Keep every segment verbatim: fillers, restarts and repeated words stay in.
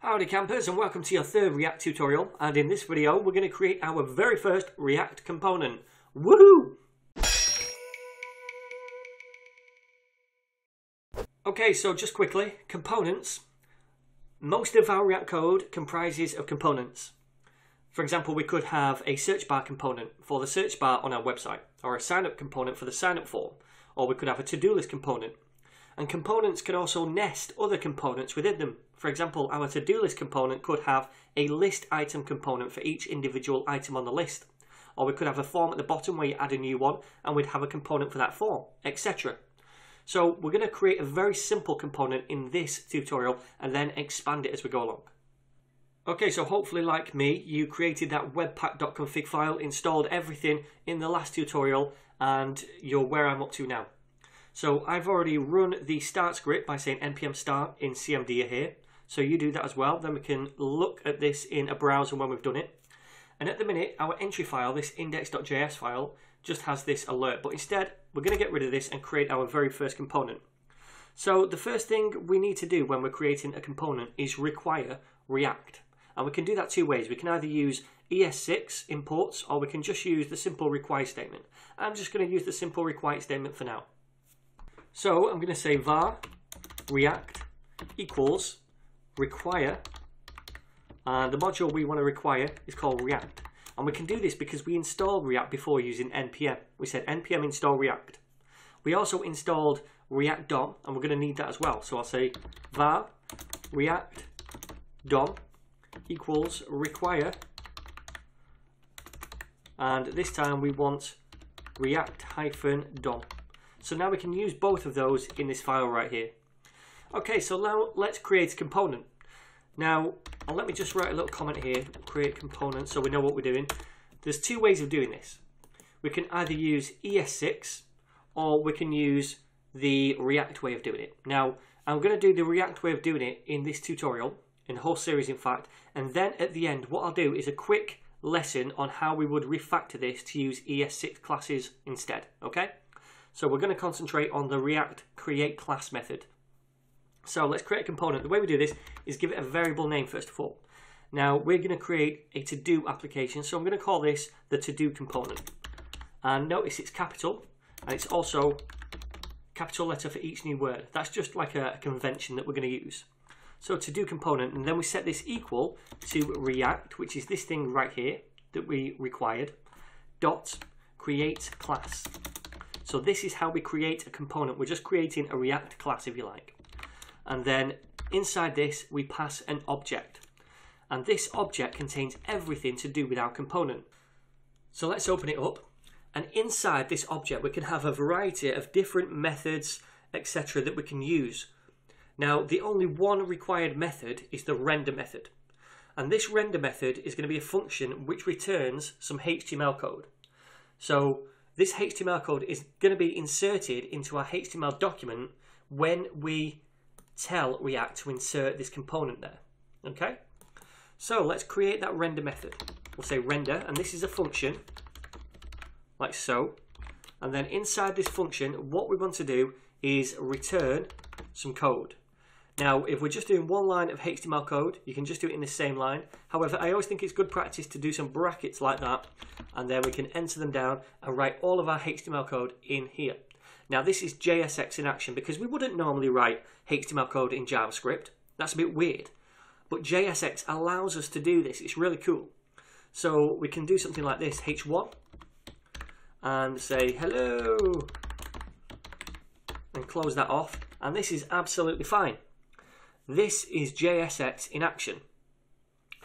Howdy campers, and welcome to your third React tutorial, and in this video we're going to create our very first React component. Woohoo! Okay, so just quickly, components. Most of our React code comprises of components. For example, we could have a search bar component for the search bar on our website, or a sign-up component for the sign-up form, or we could have a to-do list component. And components can also nest other components within them. For example, our to-do list component could have a list item component for each individual item on the list. Or we could have a form at the bottom where you add a new one and we'd have a component for that form, et cetera. So we're going to create a very simple component in this tutorial and then expand it as we go along. Okay, so hopefully like me, you created that webpack dot config file, installed everything in the last tutorial, and you're where I'm up to now. So I've already run the start script by saying npm start in C M D here. So you do that as well. Then we can look at this in a browser when we've done it. And at the minute, our entry file, this index dot J S file, just has this alert. But instead, we're going to get rid of this and create our very first component. So the first thing we need to do when we're creating a component is require React. And we can do that two ways. We can either use E S six imports, or we can just use the simple require statement. I'm just going to use the simple require statement for now. So I'm going to say var react equals require, and the module we want to require is called React. And we can do this because we installed React before using npm. We said npm install React. We also installed react dom, and we're going to need that as well. So I'll say var react dom equals require, and this time we want react hyphen dom. So now we can use both of those in this file right here. Okay, so now let's create a component. Now, and let me just write a little comment here, create component, so we know what we're doing. There's two ways of doing this. We can either use E S six, or we can use the React way of doing it. Now, I'm going to do the React way of doing it in this tutorial, in the whole series in fact, and then at the end what I'll do is a quick lesson on how we would refactor this to use E S six classes instead, okay? So we're going to concentrate on the React createClass method. So let's create a component. The way we do this is give it a variable name first of all. Now we're going to create a to-do application. So I'm going to call this the to-do component. And notice it's capital, and it's also capital letter for each new word. That's just like a convention that we're going to use. So to-do component, and then we set this equal to React, which is this thing right here that we required, dot create class. So this is how we create a component. We're just creating a React class, if you like. And then inside this, we pass an object. And this object contains everything to do with our component. So let's open it up. And inside this object, we can have a variety of different methods, et cetera, that we can use. Now, the only one required method is the render method. And this render method is going to be a function which returns some H T M L code. So this H T M L code is going to be inserted into our H T M L document when we tell React to insert this component there. Okay? So let's create that render method. We'll say render, and this is a function, like so. And then inside this function, what we want to do is return some code. Now, if we're just doing one line of H T M L code, you can just do it in the same line. However, I always think it's good practice to do some brackets like that, and then we can enter them down and write all of our H T M L code in here. Now, this is J S X in action, because we wouldn't normally write H T M L code in JavaScript. That's a bit weird. But J S X allows us to do this. It's really cool. So we can do something like this, H one, and say hello, and close that off. And this is absolutely fine. This is J S X in action.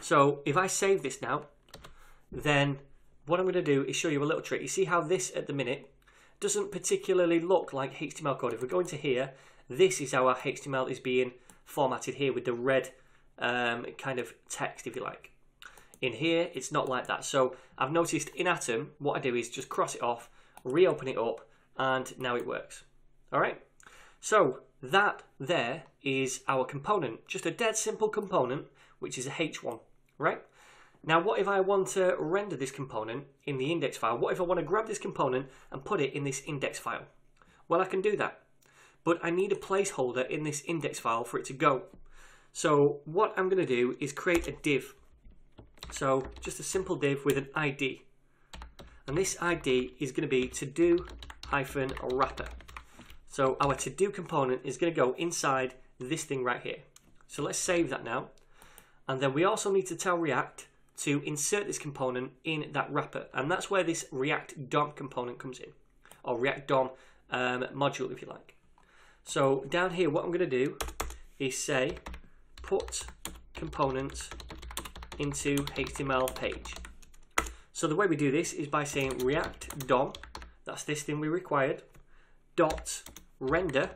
So if I save this now, then what I'm going to do is show you a little trick. You see how this at the minute doesn't particularly look like H T M L code. If we go into here, this is how our H T M L is being formatted here with the red um, kind of text, if you like. In here, it's not like that. So I've noticed in Atom, what I do is just cross it off, reopen it up, and now it works. All right. So that there is our component, just a dead simple component, which is a H one, right? Now, what if I want to render this component in the index file? What if I want to grab this component and put it in this index file? Well, I can do that, but I need a placeholder in this index file for it to go. So what I'm going to do is create a div. So just a simple div with an I D. And this I D is going to be to-do hyphen wrapper. So our to-do component is going to go inside this thing right here. So let's save that now. And then we also need to tell React to insert this component in that wrapper. And that's where this react-dom component comes in, or react-dom um, module, if you like. So down here, what I'm going to do is say put components into H T M L page. So the way we do this is by saying react-dom, that's this thing we required, dot render,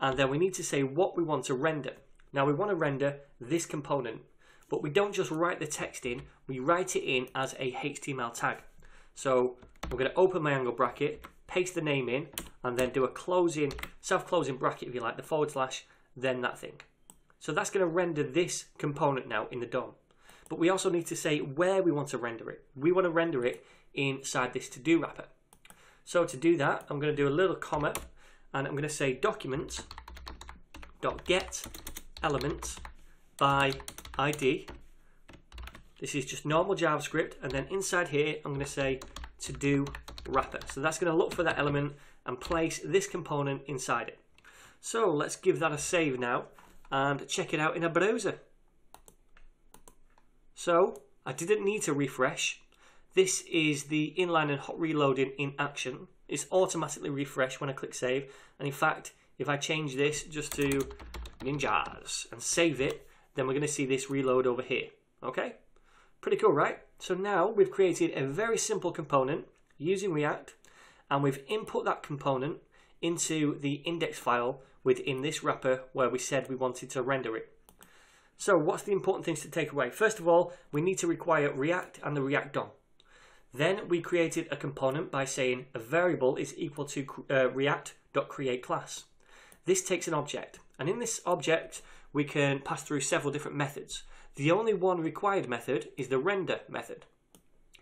and then we need to say what we want to render. Now we want to render this component, but we don't just write the text in, we write it in as a H T M L tag. So I'm going to open my angle bracket, paste the name in, and then do a closing, self-closing bracket, if you like, the forward slash, then that thing. So that's going to render this component now in the D O M. But we also need to say where we want to render it. We want to render it inside this to-do wrapper. So to do that, I'm going to do a little comma, and I'm going to say document.get element by I D. This is just normal JavaScript, and then inside here I'm going to say to-do wrapper. So that's going to look for that element and place this component inside it. So let's give that a save now and check it out in a browser. So I didn't need to refresh. This is the inline and hot reloading in action. It's automatically refreshed when I click save. And in fact, if I change this just to ninjas and save it, then we're going to see this reload over here. Okay, pretty cool, right? So now we've created a very simple component using React, and we've input that component into the index file within this wrapper where we said we wanted to render it. So what's the important things to take away? First of all, we need to require React and the React D O M. Then we created a component by saying a variable is equal to uh, react.createClass. This takes an object, and in this object we can pass through several different methods. The only one required method is the render method.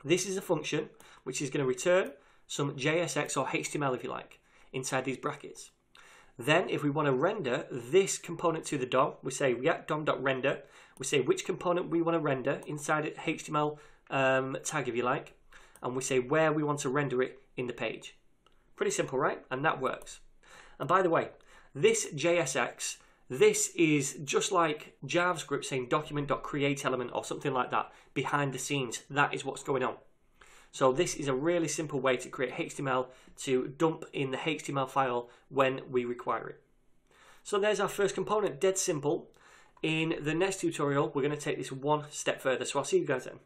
This is a function which is going to return some J S X or H T M L, if you like, inside these brackets. Then if we want to render this component to the D O M, we say react dom.render, we say which component we want to render inside a H T M L um, tag, if you like, and we say where we want to render it in the page. Pretty simple, right? And that works. And by the way, this J S X, this is just like JavaScript saying document.createElement or something like that behind the scenes. That is what's going on. So this is a really simple way to create H T M L to dump in the H T M L file when we require it. So there's our first component, dead simple. In the next tutorial, we're going to take this one step further. So I'll see you guys then.